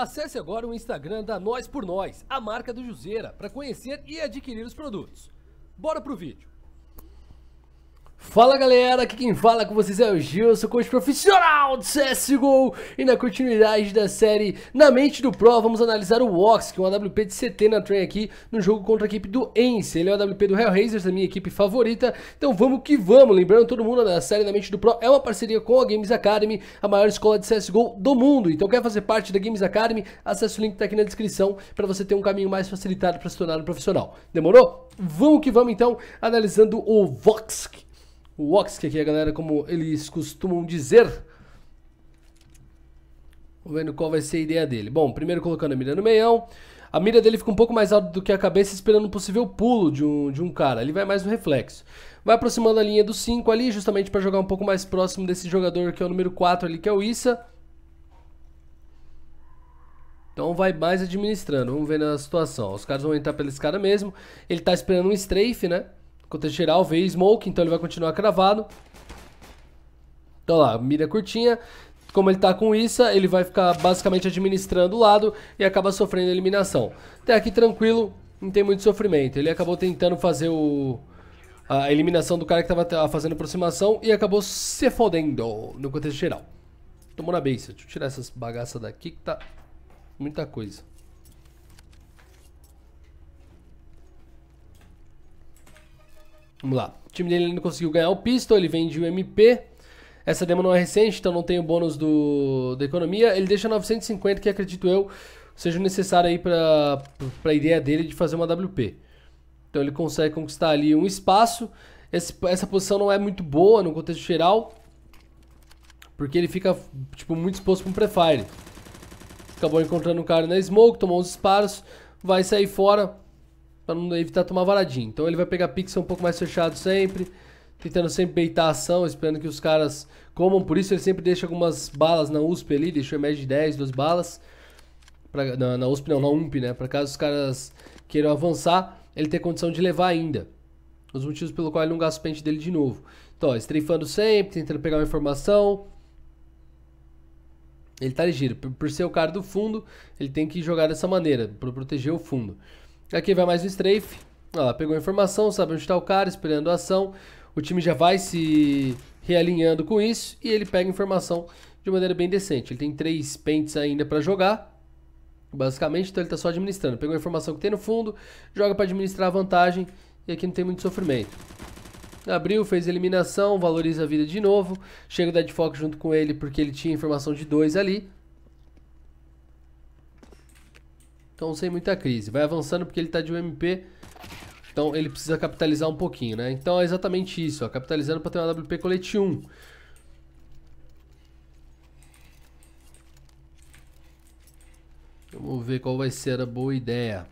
Acesse agora o Instagram da Noizz por Noizz, a marca do Giozera, para conhecer e adquirir os produtos. Bora pro vídeo. Fala galera, aqui quem fala com vocês é o Gil, eu sou coach profissional do CSGO e na continuidade da série Na Mente do Pro vamos analisar o Vox, que é um AWP de CT na Train aqui no jogo contra a equipe do Ence. Ele é o AWP do HellRaisers, a minha equipe favorita, então vamos que vamos. Lembrando todo mundo, a série Na Mente do Pro é uma parceria com a Games Academy, a maior escola de CSGO do mundo. Então quer fazer parte da Games Academy? Acesse o link que tá aqui na descrição para você ter um caminho mais facilitado para se tornar um profissional. Demorou? Vamos que vamos então, analisando o Vox. O woxic, que é a galera, como eles costumam dizer. Vamos vendo qual vai ser a ideia dele. Bom, primeiro colocando a mira no meião. A mira dele fica um pouco mais alta do que a cabeça, esperando um possível pulo de um cara. Ele vai mais no reflexo. Vai aproximando a linha do 5 ali, justamente para jogar um pouco mais próximo desse jogador que é o número 4 ali, que é o Issa. Então vai mais administrando. Vamos ver a situação. Os caras vão entrar pela escada mesmo. Ele tá esperando um strafe, né? Contra geral, veio smoke, então ele vai continuar cravado. Então lá, mira curtinha. Como ele tá com Issa, ele vai ficar basicamente administrando o lado e acaba sofrendo eliminação. Até aqui tranquilo, não tem muito sofrimento. Ele acabou tentando fazer a eliminação do cara que tava fazendo aproximação e acabou se fodendo no contexto geral. Tomou na base. Deixa eu tirar essas bagaças daqui que tá muita coisa. Vamos lá, o time dele não conseguiu ganhar o pistol, ele vende o MP. Essa demo não é recente, então não tem o bônus da economia. Ele deixa 950, que acredito eu seja necessário aí para a ideia dele de fazer uma AWP. Então ele consegue conquistar ali um espaço. Essa posição não é muito boa no contexto geral, porque ele fica tipo muito exposto para um prefire. Acabou encontrando um cara na smoke, tomou uns disparos, vai sair fora pra não evitar tomar varadinha. Então ele vai pegar pixel um pouco mais fechado sempre, tentando sempre baitar a ação, esperando que os caras comam. Por isso ele sempre deixa algumas balas na USP ali, deixou em média de 10, 12 balas. Na USP não, na UMP, né? Pra caso os caras queiram avançar, ele ter condição de levar ainda. Os motivos pelo qual ele não gasta o pente dele de novo. Então, ó, strafando sempre, tentando pegar uma informação. Ele tá ligeiro. Por ser o cara do fundo, ele tem que jogar dessa maneira, pra proteger o fundo. Aqui vai mais um strafe. Ah, pegou a informação, sabe onde está o cara, esperando a ação. O time já vai se realinhando com isso e ele pega a informação de maneira bem decente. Ele tem 3 pentes ainda para jogar, basicamente, então ele está só administrando. Pegou a informação que tem no fundo, joga para administrar a vantagem e aqui não tem muito sofrimento. Abriu, fez eliminação, valoriza a vida de novo. Chega o Deadfox junto com ele porque ele tinha informação de 2 ali. Então sem muita crise, vai avançando porque ele tá de UMP, então ele precisa capitalizar um pouquinho, né? Então é exatamente isso, ó, capitalizando para ter uma AWP colete 1. Vamos ver qual vai ser a boa ideia.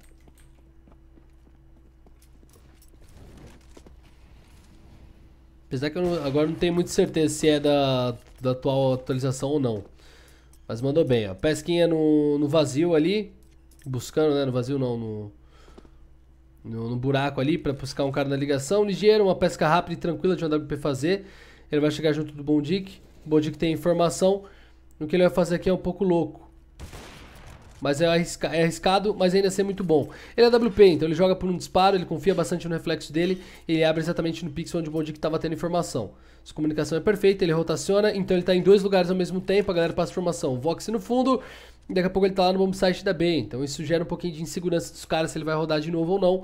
Apesar que eu não, agora não tenho muita certeza se é da atual atualização ou não. Mas mandou bem, ó, pesquinha no vazio ali. Buscando, né, no vazio não, no buraco ali, pra buscar um cara na ligação, ligeiro, uma pesca rápida e tranquila de um AWP fazer. Ele vai chegar junto do bondik, o bondik tem informação, o que ele vai fazer aqui é um pouco louco, mas é arriscado, mas ainda assim é muito bom. Ele é AWP, então ele joga por um disparo, ele confia bastante no reflexo dele, ele abre exatamente no pixel onde o bondik tava tendo informação. Sua comunicação é perfeita, ele rotaciona, então ele tá em 2 lugares ao mesmo tempo, a galera passa informação, o Vox no fundo. Daqui a pouco ele tá lá no bomb site da B, então isso gera um pouquinho de insegurança dos caras se ele vai rodar de novo ou não.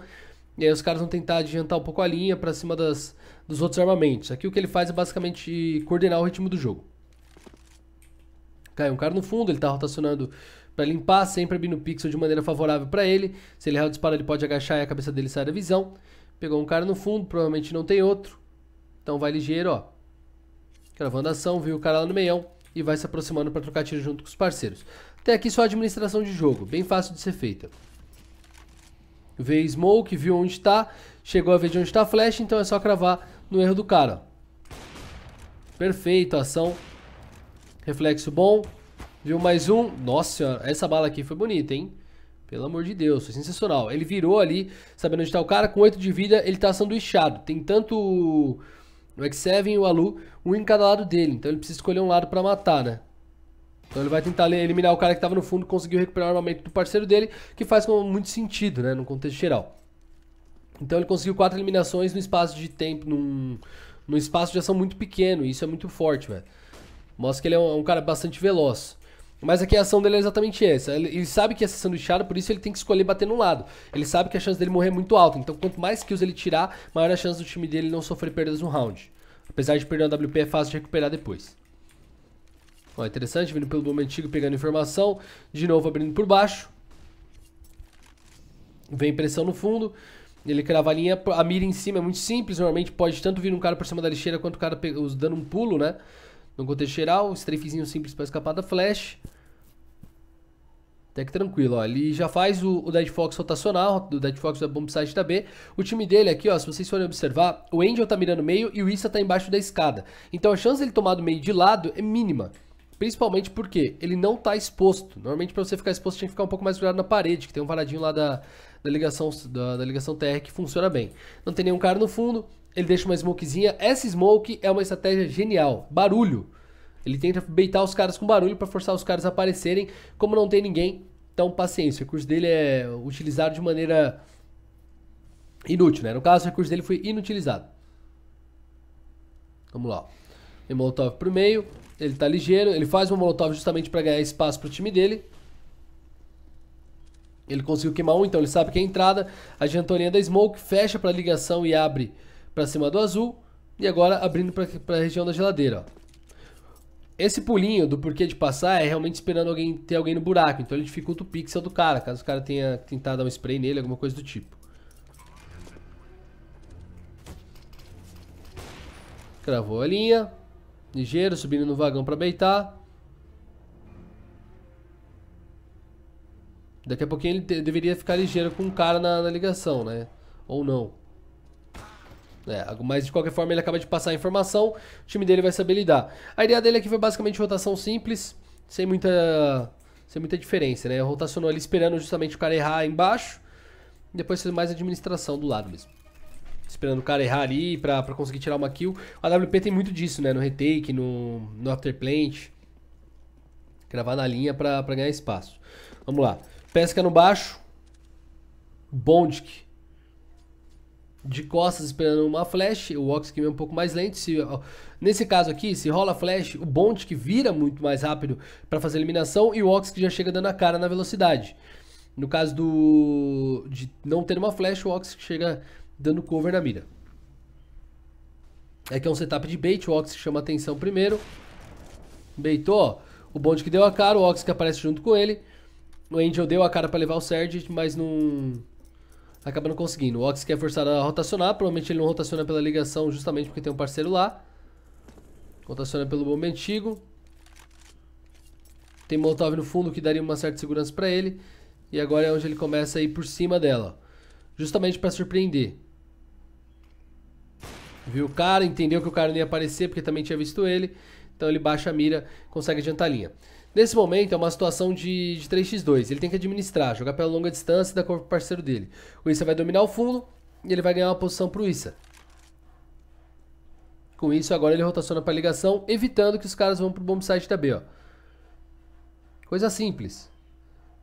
E aí os caras vão tentar adiantar um pouco a linha pra cima dos outros armamentos. Aqui o que ele faz é basicamente coordenar o ritmo do jogo. Cai um cara no fundo, ele tá rotacionando pra limpar, sempre abrindo o pixel de maneira favorável pra ele. Se ele errar o disparo ele pode agachar e a cabeça dele sai da visão. Pegou um cara no fundo, provavelmente não tem outro. Então vai ligeiro, ó. Cravando a ação, viu o cara lá no meião e vai se aproximando pra trocar tiro junto com os parceiros. Até aqui só administração de jogo, bem fácil de ser feita. Veio smoke, viu onde tá, chegou a ver de onde tá a flash, então é só cravar no erro do cara. Perfeito, ação. Reflexo bom. Viu mais um. Nossa senhora, essa bala aqui foi bonita, hein? Pelo amor de Deus, foi sensacional. Ele virou ali, sabendo onde tá o cara, com 8 de vida, ele tá sanduichado. Tem tanto o X7 e o Alu, um em cada lado dele, então ele precisa escolher um lado pra matar, né? Então ele vai tentar eliminar o cara que estava no fundo, conseguiu recuperar o armamento do parceiro dele, que faz com muito sentido, né, no contexto geral. Então ele conseguiu 4 eliminações no espaço de tempo, num espaço de ação muito pequeno, e isso é muito forte, velho. Mostra que ele é um cara bastante veloz. Mas aqui a ação dele é exatamente essa. Ele sabe que é sanduichada, por isso ele tem que escolher bater no lado. Ele sabe que a chance dele morrer é muito alta. Então quanto mais kills ele tirar, maior a chance do time dele não sofrer perdas no round. Apesar de perder o AWP, é fácil de recuperar depois. Ó, interessante, vindo pelo bomba antigo, pegando informação. De novo abrindo por baixo. Vem pressão no fundo. Ele crava a linha, a mira em cima é muito simples. Normalmente pode tanto vir um cara por cima da lixeira, quanto o cara dando um pulo, né? No contexto geral, um strafezinho simples para escapar da flash. Até que tranquilo, ó. Ele já faz o Deadfox rotacional, o Deadfox da bomb site da B. O time dele aqui, ó, se vocês forem observar, o Angel tá mirando meio e o Issa tá embaixo da escada. Então a chance dele tomar do meio de lado é mínima. Principalmente porque ele não tá exposto. Normalmente pra você ficar exposto tinha que ficar um pouco mais grudado na parede, que tem um varadinho lá da ligação TR que funciona bem. Não tem nenhum cara no fundo. Ele deixa uma smokezinha. Essa smoke é uma estratégia genial. Barulho. Ele tenta baitar os caras com barulho pra forçar os caras a aparecerem. Como não tem ninguém, então paciência. O recurso dele é utilizado de maneira inútil, né? No caso, o recurso dele foi inutilizado. Vamos lá. Tem molotov pro meio. Ele tá ligeiro. Ele faz uma molotov justamente pra ganhar espaço pro time dele. Ele conseguiu queimar um, então ele sabe que é a entrada. Adianta a linha da smoke. Fecha pra ligação e abre pra cima do azul. E agora abrindo pra região da geladeira, ó. Esse pulinho do porquê de passar é realmente esperando alguém, ter alguém no buraco. Então ele dificulta o pixel do cara, caso o cara tenha tentado dar um spray nele, alguma coisa do tipo. Cravou a linha. Ligeiro, subindo no vagão pra baitar. Daqui a pouquinho ele deveria ficar ligeiro com o cara na ligação, né? Ou não. É, mas de qualquer forma ele acaba de passar a informação. O time dele vai saber lidar. A ideia dele aqui foi basicamente rotação simples, sem muita diferença, né? Rotacionou ali esperando justamente o cara errar embaixo. Depois fez mais administração do lado mesmo, esperando o cara errar ali pra conseguir tirar uma kill. A AWP tem muito disso, né? No retake, no after plant, gravar na linha pra ganhar espaço. Vamos lá. Pesca no baixo. Bondik de costas esperando uma flash. O woxic é um pouco mais lento. Nesse caso aqui, se rola flash, o bondik vira muito mais rápido para fazer a eliminação e o woxic já chega dando a cara na velocidade. No caso de não ter uma flash, o woxic chega dando cover na mira. Aqui é um setup de bait, o woxic chama atenção primeiro. Baitou, o bondik deu a cara, o woxic aparece junto com ele. O Angel deu a cara para levar o Sergent, mas não... acaba não conseguindo. O Vox quer forçar a rotacionar. Provavelmente ele não rotaciona pela ligação, justamente porque tem um parceiro lá. Rotaciona pelo bombe antigo. Tem molotov no fundo, que daria uma certa segurança pra ele. E agora é onde ele começa a ir por cima dela, justamente pra surpreender. Viu o cara, entendeu que o cara não ia aparecer, porque também tinha visto ele. Então ele baixa a mira, consegue adiantar a linha. Nesse momento é uma situação de 3x2, ele tem que administrar, jogar pela longa distância e dar corpo pro parceiro dele. O Issa vai dominar o fundo e ele vai ganhar uma posição pro Issa. Com isso agora ele rotaciona pra ligação, evitando que os caras vão pro bombsite da B, ó. Coisa simples,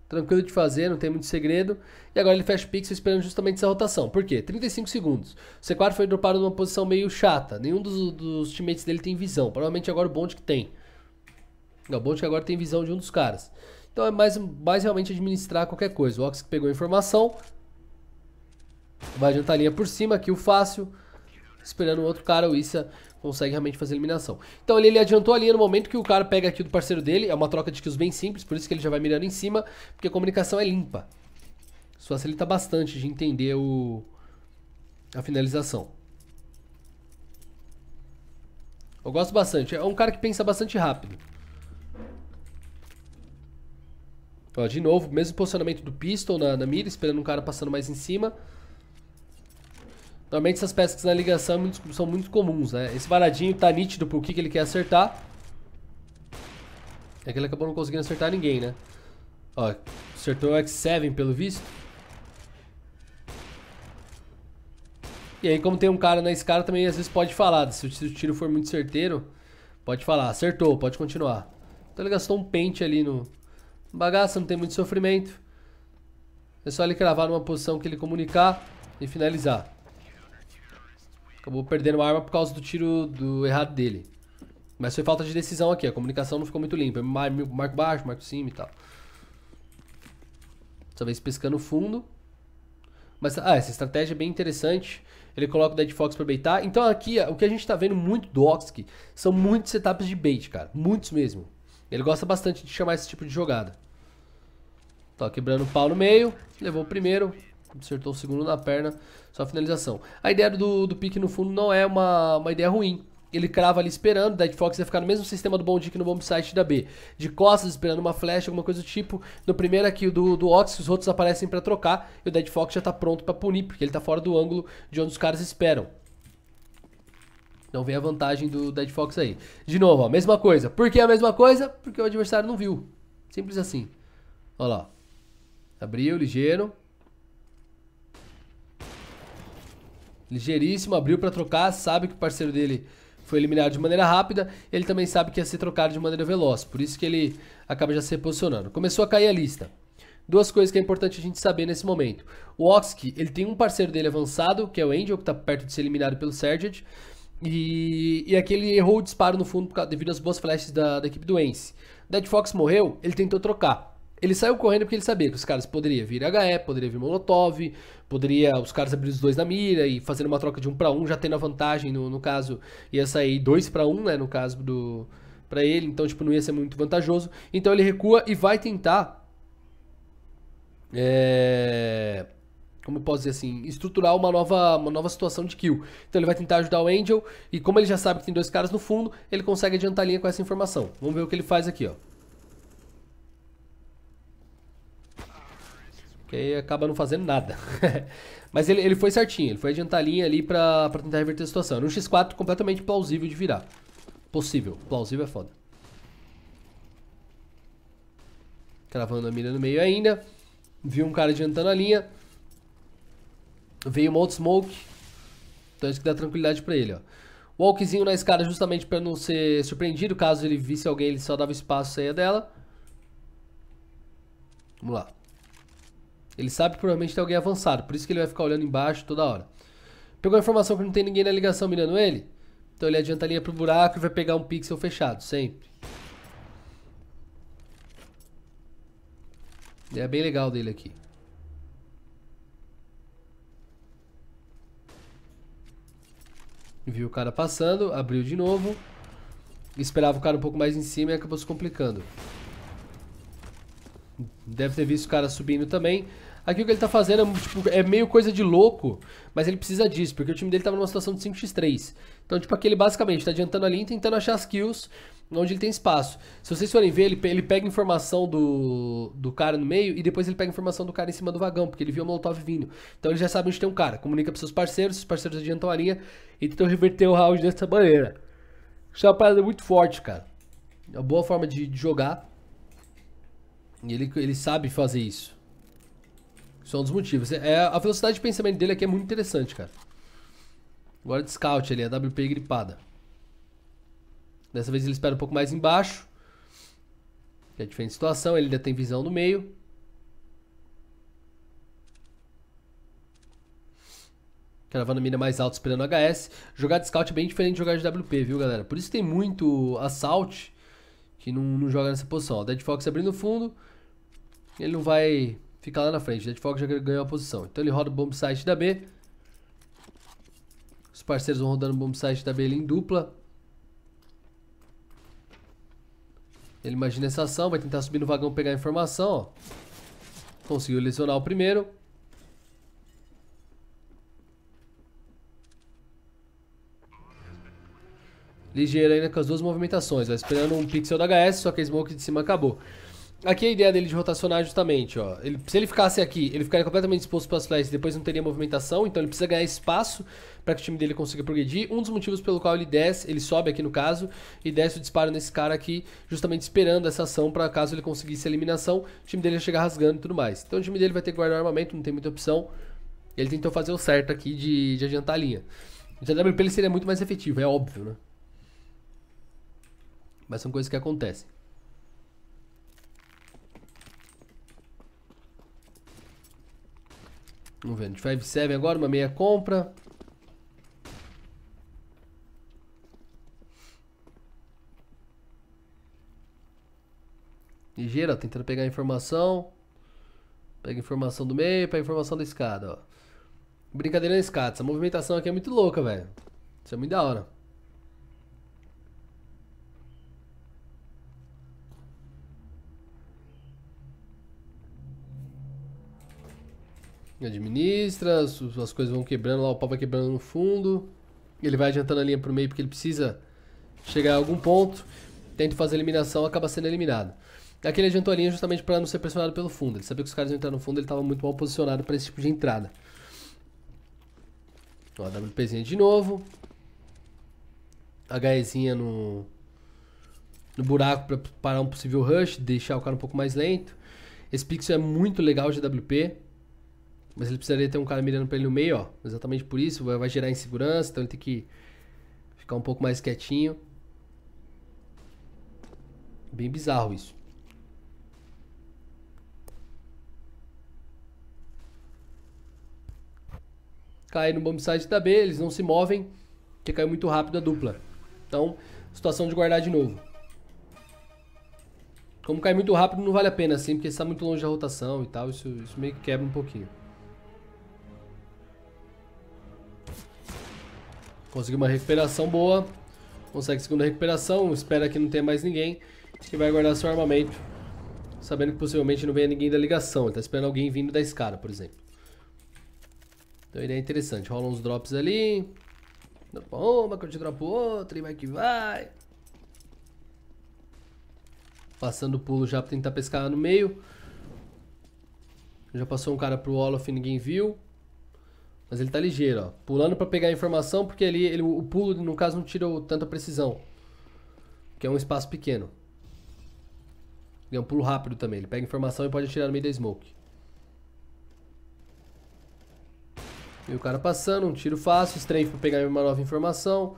tranquilo de fazer, não tem muito segredo. E agora ele fecha o pixel esperando justamente essa rotação. Por quê? 35 segundos. O C4 foi dropado numa posição meio chata, nenhum dos teammates dele tem visão, provavelmente agora o bonde que tem. O bonde que agora tem visão de um dos caras. Então é mais realmente administrar qualquer coisa. O Ox que pegou a informação. Vai adiantar a linha por cima, aqui o fácil. Esperando o outro cara, o Issa consegue realmente fazer a eliminação. Então ele adiantou a linha no momento que o cara pega aqui do parceiro dele. É uma troca de kills bem simples, por isso que ele já vai mirando em cima, porque a comunicação é limpa. Isso facilita bastante de entender a finalização. Eu gosto bastante, é um cara que pensa bastante rápido. Ó, de novo, mesmo posicionamento do pistol na mira, esperando um cara passando mais em cima. Normalmente essas pescas na ligação são muito comuns, né? Esse varadinho tá nítido pro que ele quer acertar. É que ele acabou não conseguindo acertar ninguém, né? Ó, acertou o X7 pelo visto. E aí como tem um cara na escada também às vezes pode falar. Se o tiro for muito certeiro, pode falar, acertou, pode continuar. Então ele gastou um pente ali no bagaço, não tem muito sofrimento. É só ele cravar numa posição que ele comunicar e finalizar. Acabou perdendo a arma por causa do tiro do errado dele. Mas foi falta de decisão aqui, a comunicação não ficou muito limpa. Marco baixo, marco cima e tal. Dessa vez pescando fundo. Mas essa estratégia é bem interessante. Ele coloca o Deadfox pra baitar. Então aqui, o que a gente tá vendo muito do Woxic são muitos setups de bait, cara. Muitos mesmo. Ele gosta bastante de chamar esse tipo de jogada. Tá quebrando o pau no meio. Levou o primeiro. Acertou o segundo na perna. Só a finalização. A ideia do pique no fundo não é uma ideia ruim. Ele crava ali esperando. O Deadfox vai ficar no mesmo sistema do bondik no bomb site da B. De costas, esperando uma flecha, alguma coisa do tipo. No primeiro aqui, do Woxic, os outros aparecem pra trocar. E o Deadfox já tá pronto pra punir, porque ele tá fora do ângulo de onde os caras esperam. Então vem a vantagem do Deadfox aí. De novo, ó, mesma coisa. Por que a mesma coisa? Porque o adversário não viu. Simples assim. Olha lá. Abriu, ligeiro. Ligeiríssimo, abriu pra trocar. Sabe que o parceiro dele foi eliminado de maneira rápida, ele também sabe que ia ser trocado de maneira veloz, por isso que ele acaba já se reposicionando. Começou a cair a lista. Duas coisas que é importante a gente saber nesse momento. O Woxic, ele tem um parceiro dele avançado, que é o Angel, que está perto de ser eliminado pelo Sergent, e aqui ele errou o disparo no fundo devido às boas flashes da equipe do Ence. Deadfox morreu, ele tentou trocar. Ele saiu correndo porque ele sabia que os caras poderiam vir HE, poderiam vir Molotov, poderia os caras abrir os dois na mira e fazer uma troca de 1 pra 1, já tendo a vantagem, no caso, ia sair 2 pra 1, né, no caso pra ele, então, tipo, não ia ser muito vantajoso. Então ele recua e vai tentar, como eu posso dizer assim, estruturar uma nova situação de kill. Então ele vai tentar ajudar o Angel e como ele já sabe que tem 2 caras no fundo, ele consegue adiantar a linha com essa informação. Vamos ver o que ele faz aqui, ó. Que aí acaba não fazendo nada. Mas ele foi certinho, ele foi adiantar a linha ali pra tentar reverter a situação. Era um X4 completamente plausível de virar. Possível, plausível é foda. Cravando a mira no meio ainda. Viu um cara adiantando a linha. Veio uma outra smoke. Então isso que dá tranquilidade pra ele, ó. Walkzinho na escada justamente pra não ser surpreendido. Caso ele visse alguém, ele só dava espaço e saia dela. Vamos lá. Ele sabe que provavelmente tem alguém avançado, por isso que ele vai ficar olhando embaixo toda hora. Pegou a informação que não tem ninguém na ligação mirando ele, então ele adianta a linha pro buraco e vai pegar um pixel fechado, sempre. E é bem legal dele aqui. Viu o cara passando, abriu de novo. Esperava o cara um pouco mais em cima e acabou se complicando. Deve ter visto o cara subindo também. Aqui o que ele tá fazendo tipo, é meio coisa de louco, mas ele precisa disso, porque o time dele tava numa situação de 5x3. Então, tipo, aqui ele basicamente tá adiantando ali e tentando achar as kills onde ele tem espaço. Se vocês forem ver, ele pega informação do cara no meio e depois ele pega informação do cara em cima do vagão, porque ele viu o Molotov vindo. Então ele já sabe onde tem um cara, comunica pros seus parceiros adiantam a linha e tentam reverter o round dessa maneira. Isso é uma parada muito forte, cara. É uma boa forma de jogar. E ele sabe fazer isso. Isso é um dos motivos. A velocidade de pensamento dele aqui é muito interessante, cara. Agora de scout ali, a AWP gripada. Dessa vez ele espera um pouco mais embaixo. Que é diferente de situação, ele ainda tem visão no meio. Caravana mira mais alto esperando HS. Jogar de scout é bem diferente de jogar de AWP, viu, galera? Por isso que tem muito assault que não joga nessa posição. O Deadfox abrindo no fundo. Ele não vai ficar lá na frente. O Deadfox já ganhou a posição. Então ele roda o bomb site da B. Os parceiros vão rodando o bomb site da B ali em dupla. Ele imagina essa ação. Vai tentar subir no vagão pegar a informação. Ó. Conseguiu lesionar o primeiro. Ligeiro ainda com as duas movimentações, vai esperando um pixel da HS, só que a smoke de cima acabou. Aqui a ideia dele de rotacionar justamente, ó. Se ele ficasse aqui, ele ficaria completamente exposto para as flashes, depois não teria movimentação, então ele precisa ganhar espaço para que o time dele consiga progredir. Um dos motivos pelo qual ele desce, ele sobe aqui no caso, e desce o disparo nesse cara aqui, justamente esperando essa ação para caso ele conseguisse a eliminação, o time dele ia chegar rasgando e tudo mais. Então o time dele vai ter que guardar o armamento, não tem muita opção. Ele tentou fazer o certo aqui de adiantar a linha. O AWP ele seria muito mais efetivo, é óbvio, né? Mas são coisas que acontecem. Vamos ver, a gente vai X7 agora, uma meia compra. Ligeira, ó, tentando pegar a informação. Pega a informação do meio, pega a informação da escada, ó. Brincadeira na escada, essa movimentação aqui é muito louca, velho. Isso é muito da hora. Administra, as coisas vão quebrando lá, o pau vai quebrando no fundo. Ele vai adiantando a linha pro meio porque ele precisa chegar a algum ponto. Tenta fazer a eliminação, acaba sendo eliminado. Aqui ele adiantou a linha justamente para não ser pressionado pelo fundo. Ele sabia que os caras iam entrar no fundo, ele estava muito mal posicionado para esse tipo de entrada. Ó, AWPzinha de novo. HEzinha no buraco para parar um possível rush, deixar o cara um pouco mais lento. Esse pixel é muito legal de AWP. Mas ele precisaria ter um cara mirando pra ele no meio, ó. Exatamente por isso, vai gerar insegurança, então ele tem que ficar um pouco mais quietinho. Bem bizarro isso. Cai no bombsite da B, eles não se movem, porque caiu muito rápido a dupla. Então, situação de guardar de novo. Como cai muito rápido, não vale a pena assim, porque está muito longe da rotação e tal, isso meio que quebra um pouquinho. Conseguiu uma recuperação boa. Consegue segunda recuperação. Espera que não tenha mais ninguém. Que vai guardar seu armamento. Sabendo que possivelmente não venha ninguém da ligação. Ele tá esperando alguém vindo da escada, por exemplo. Então a ideia é interessante. Rola uns drops ali. Dropa uma, corte dropa outra. E vai que vai. Passando o pulo já pra tentar pescar no meio. Já passou um cara pro Olaf e ninguém viu. Mas ele tá ligeiro, ó. Pulando pra pegar a informação, porque ali o pulo, no caso, não tira tanta precisão. Que é um espaço pequeno. Ele é um pulo rápido também. Ele pega a informação e pode atirar no meio da smoke. E o cara passando, um tiro fácil. Strength pra pegar uma nova informação.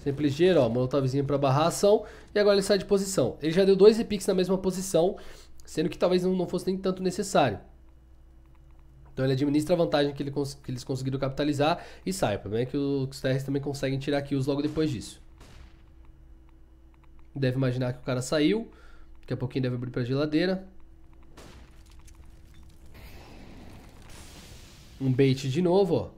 Sempre ligeiro, ó. Molotovzinho pra barrar a ação. E agora ele sai de posição. Ele já deu 2 repiques na mesma posição. Sendo que talvez não fosse nem tanto necessário. Então ele administra a vantagem que eles conseguiram capitalizar e sai. O problema é que os TRs também conseguem tirar kills logo depois disso. Deve imaginar que o cara saiu. Daqui a pouquinho deve abrir pra geladeira. Um bait de novo, ó.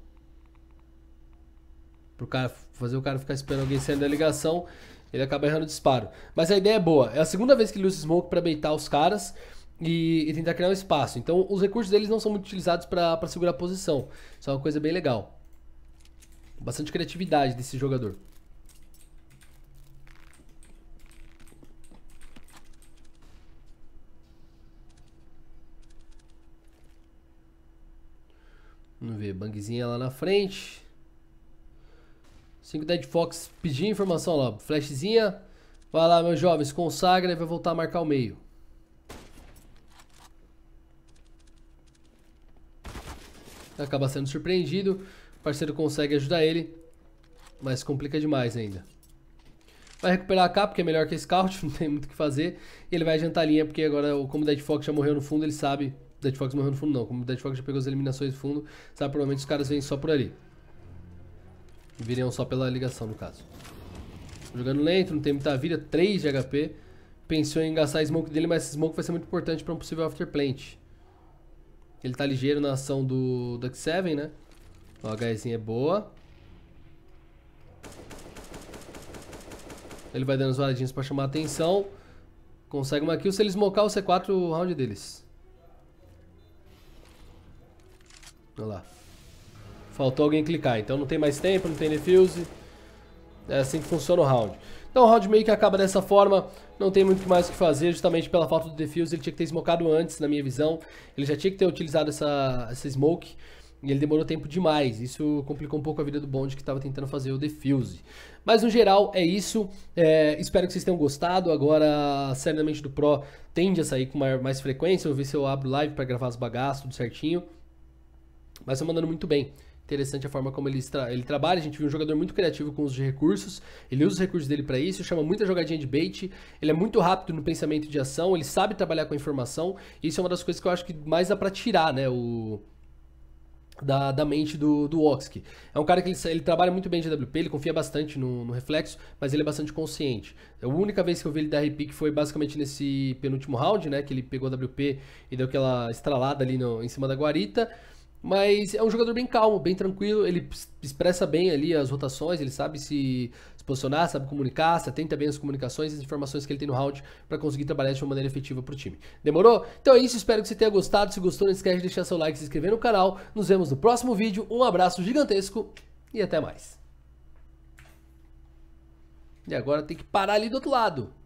Pro cara fazer o cara ficar esperando alguém sair da ligação. Ele acaba errando o disparo. Mas a ideia é boa. É a segunda vez que ele usa smoke pra baitar os caras. E tentar criar um espaço. Então os recursos deles não são muito utilizados para segurar a posição. Isso é uma coisa bem legal. Bastante criatividade desse jogador. Vamos ver, bangzinha lá na frente. 5 Deadfox pediu informação lá. Flashzinha. Vai lá, meus jovens, consagra e vai voltar a marcar o meio. Acaba sendo surpreendido. O parceiro consegue ajudar ele, mas complica demais ainda. Vai recuperar a K, porque é melhor que a Scout, não tem muito o que fazer. E ele vai adiantar a linha, porque agora, como o Deadfox já morreu no fundo, ele sabe. Deadfox morreu no fundo não, como o Deadfox já pegou as eliminações do fundo, sabe, provavelmente os caras vêm só por ali. Viriam só pela ligação, no caso. Jogando lento, não tem muita vida, 3 de HP. Pensou em gastar a smoke dele, mas esse smoke vai ser muito importante para um possível afterplant. Ele tá ligeiro na ação do X7, né? Ó, a HEzinha é boa. Ele vai dando as olhadinhas pra chamar a atenção. Consegue uma kill. Se ele smocar o C4, o round deles. Olha lá. Faltou alguém clicar. Então não tem mais tempo, não tem defuse. É assim que funciona o round. Então o round meio que acaba dessa forma. Não tem muito mais o que fazer, justamente pela falta do defuse. Ele tinha que ter smokado antes, na minha visão. Ele já tinha que ter utilizado essa smoke. E ele demorou tempo demais. Isso complicou um pouco a vida do bondik que estava tentando fazer o defuse. Mas no geral é isso. Espero que vocês tenham gostado. Agora a série Na Mente do Pro tende a sair com mais frequência. Eu vou ver se eu abro live para gravar os bagaços, tudo certinho. Mas estou mandando muito bem. Interessante a forma como ele trabalha. A gente viu um jogador muito criativo com os recursos. Ele usa os recursos dele para isso, chama muita jogadinha de bait. Ele é muito rápido no pensamento de ação, ele sabe trabalhar com a informação. Isso é uma das coisas que eu acho que mais dá para tirar, né? da mente do Woxic. É um cara que ele trabalha muito bem de AWP, ele confia bastante no reflexo, mas ele é bastante consciente. A única vez que eu vi ele dar repique foi basicamente nesse penúltimo round, né, que ele pegou a AWP e deu aquela estralada ali em cima da guarita. Mas é um jogador bem calmo, bem tranquilo, ele expressa bem ali as rotações, ele sabe se posicionar, sabe comunicar, se atenta bem às comunicações e as informações que ele tem no round para conseguir trabalhar de uma maneira efetiva pro time. Demorou? Então é isso, espero que você tenha gostado. Se gostou, não esquece de deixar seu like, se inscrever no canal. Nos vemos no próximo vídeo, um abraço gigantesco e até mais. E agora tem que parar ali do outro lado.